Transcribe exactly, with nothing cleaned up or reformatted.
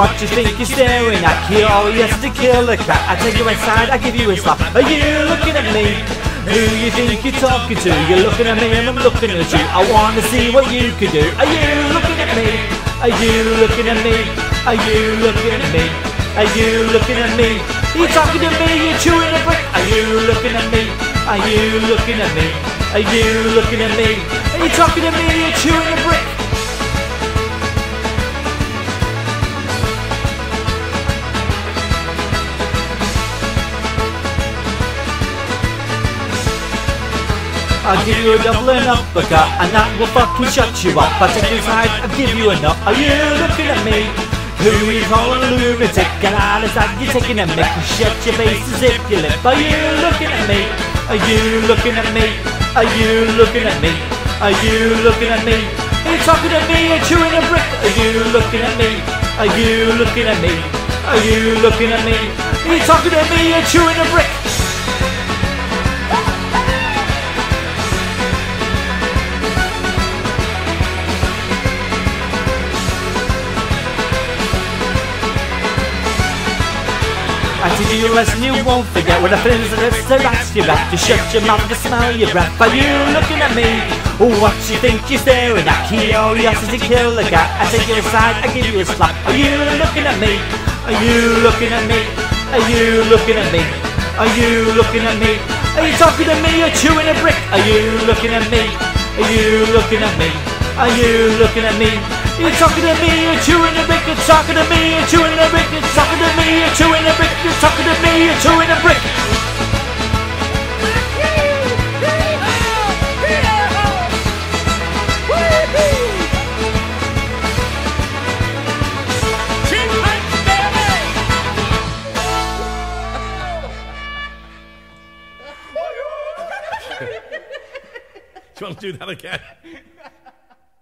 what you think you're staring at. Curious to kill a cat. I take you inside, I give you a slap. Are you looking at me? Who you think you're talking to? You're looking at me and I'm looking at you. I wanna see what you can do. Are you looking at me? Are you looking at me? Are you looking at me? Are you looking at me? Are you talking to me? You're chewing a brick. Are you looking at me? Are you looking at me? Are you looking at me? Are you talking to me? You're chewing a brick. I'll give you a double and uppercut, and that will fucking shut you up. I take you inside, I'll give you a nut. Are you looking at me? Who you calling a lunatic? Get out of sight, you're taking a mick. Shut your face and zip your lip. Are you looking at me? Are you looking at me? Are you looking at me? Are you looking at me? Are you talking to me and chewing a brick? Are you looking at me? Are you looking at me? Are you looking at me? Are you talking to me and chewing a brick? I teach you a lesson you won't forget. When I finish the lips, I rat your back. You shut your mouth, you smell your breath. Are you looking at me? What you think you're staring at? Curiosity kill a cat. I take you aside, I give you a slap. Are you looking at me? Are you looking at me? Are you looking at me? Are you looking at me? Are you talking to me or chewing a brick? Are you looking at me? Are you looking at me? Are you looking at me? You're talking to me, you're chewing a brick. You're talking to me, you're chewing a brick. You're talking to me, you're chewing a brick. You're talking to me, you're chewing a brick. Do you want to do that again?